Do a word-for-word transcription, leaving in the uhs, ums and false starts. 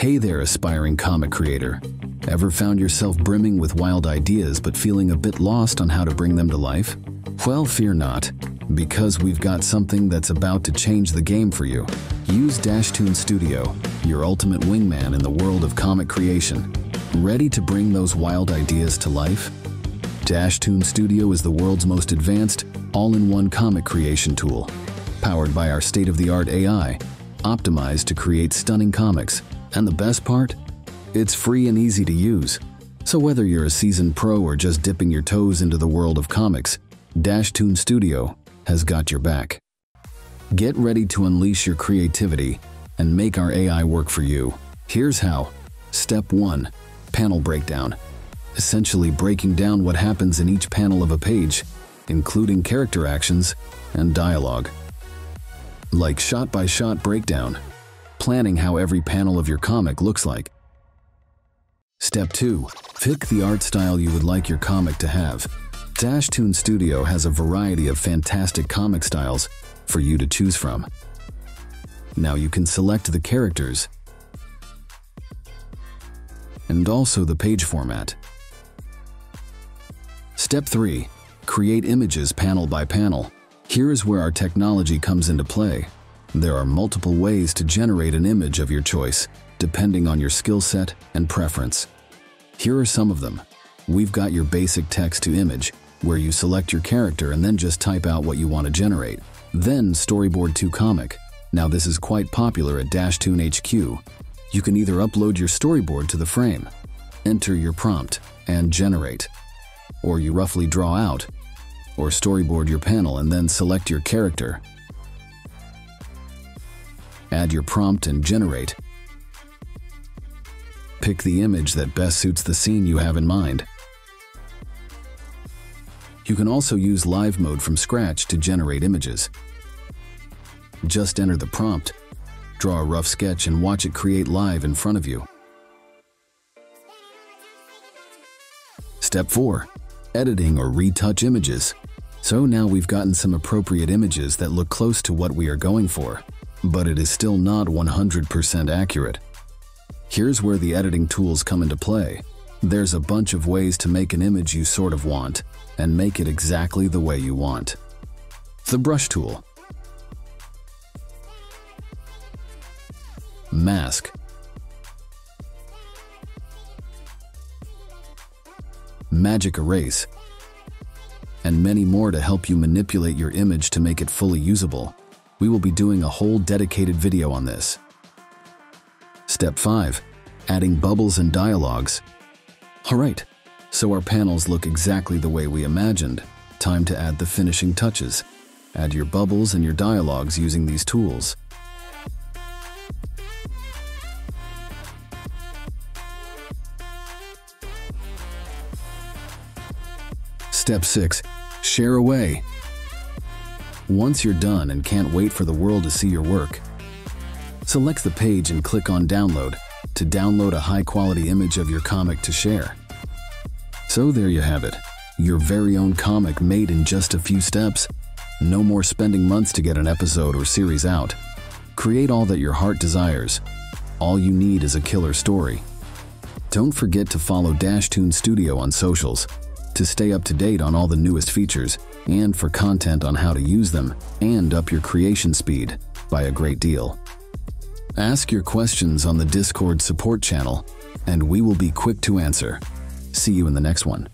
Hey there, aspiring comic creator. Ever found yourself brimming with wild ideas but feeling a bit lost on how to bring them to life? Well, fear not, because we've got something that's about to change the game for you. Use DashToon Studio, your ultimate wingman in the world of comic creation. Ready to bring those wild ideas to life? DashToon Studio is the world's most advanced, all-in-one comic creation tool, powered by our state-of-the-art A I, optimized to create stunning comics. And the best part? It's free and easy to use. So whether you're a seasoned pro or just dipping your toes into the world of comics, DashToon Studio has got your back. Get ready to unleash your creativity and make our A I work for you. Here's how. Step one. Panel breakdown. Essentially breaking down what happens in each panel of a page, including character actions and dialogue. Like shot-by-shot breakdown, planning how every panel of your comic looks like. Step two. Pick the art style you would like your comic to have. DashToon Studio has a variety of fantastic comic styles for you to choose from. Now you can select the characters and also the page format. Step three. Create images panel by panel. Here is where our technology comes into play. There are multiple ways to generate an image of your choice, depending on your skill set and preference. Here are some of them. We've got your basic text to image, where you select your character and then just type out what you want to generate. Then storyboard to comic. Now this is quite popular at DashToon H Q. You can either upload your storyboard to the frame, enter your prompt, and generate. Or you roughly draw out, or storyboard your panel and then select your character. Add your prompt and generate. Pick the image that best suits the scene you have in mind. You can also use live mode from scratch to generate images. Just enter the prompt, draw a rough sketch, and watch it create live in front of you. Step four. Editing or retouch images. So now we've gotten some appropriate images that look close to what we are going for, but it is still not one hundred percent accurate. Here's where the editing tools come into play. There's a bunch of ways to make an image you sort of want and make it exactly the way you want. The brush tool. Mask. Magic erase, and many more to help you manipulate your image to make it fully usable. We will be doing a whole dedicated video on this. Step five. Adding bubbles and dialogues. Alright, so our panels look exactly the way we imagined. Time to add the finishing touches. Add your bubbles and your dialogues using these tools. Step six. Share away. Once you're done and can't wait for the world to see your work, select the page and click on Download to download a high-quality image of your comic to share. So there you have it, your very own comic made in just a few steps. No more spending months to get an episode or series out. Create all that your heart desires. All you need is a killer story. Don't forget to follow DashToon Studio on socials to stay up to date on all the newest features and for content on how to use them and up your creation speed by a great deal. Ask your questions on the Discord support channel and we will be quick to answer. See you in the next one.